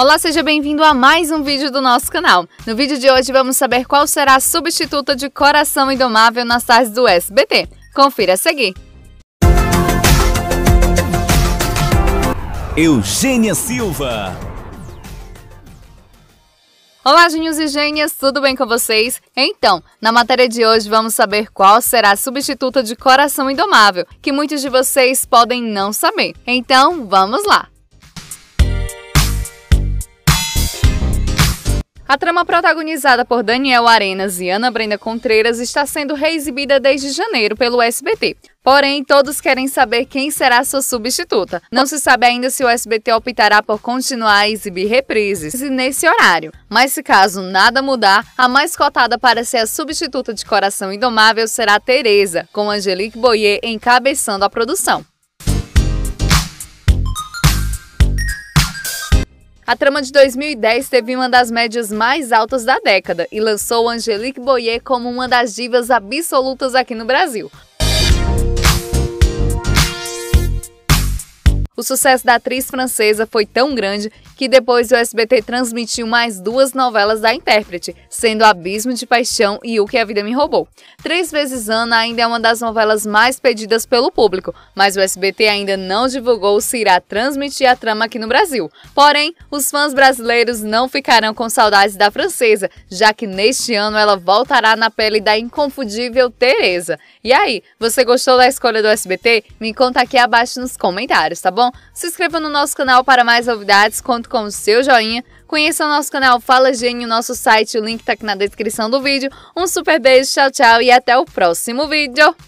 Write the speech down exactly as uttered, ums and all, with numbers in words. Olá, seja bem-vindo a mais um vídeo do nosso canal. No vídeo de hoje vamos saber qual será a substituta de Coração Indomável nas tardes do S B T. Confira a seguir. Eugênia Silva. Olá, gênios e gênias, tudo bem com vocês? Então, na matéria de hoje vamos saber qual será a substituta de Coração Indomável, que muitos de vocês podem não saber. Então, vamos lá! A trama protagonizada por Daniela Arenas e Ana Brenda Contreras está sendo reexibida desde janeiro pelo S B T. Porém, todos querem saber quem será sua substituta. Não se sabe ainda se o S B T optará por continuar a exibir reprises nesse horário. Mas se caso nada mudar, a mais cotada para ser a substituta de Coração Indomável será Teresa, com Angelique Boyer encabeçando a produção. A trama de dois mil e dez teve uma das médias mais altas da década e lançou Angelique Boyer como uma das divas absolutas aqui no Brasil. O sucesso da atriz francesa foi tão grande que depois o S B T transmitiu mais duas novelas da intérprete, sendo Abismo de Paixão e O Que a Vida Me Roubou. Três Vezes Ana ainda é uma das novelas mais pedidas pelo público, mas o S B T ainda não divulgou se irá transmitir a trama aqui no Brasil. Porém, os fãs brasileiros não ficarão com saudades da francesa, já que neste ano ela voltará na pele da inconfundível Teresa. E aí, você gostou da escolha do S B T? Me conta aqui abaixo nos comentários, tá bom? Se inscreva no nosso canal para mais novidades, conto com o seu joinha, conheça o nosso canal Fala Gênia, o nosso site, o link tá aqui na descrição do vídeo. Um super beijo, tchau, tchau e até o próximo vídeo!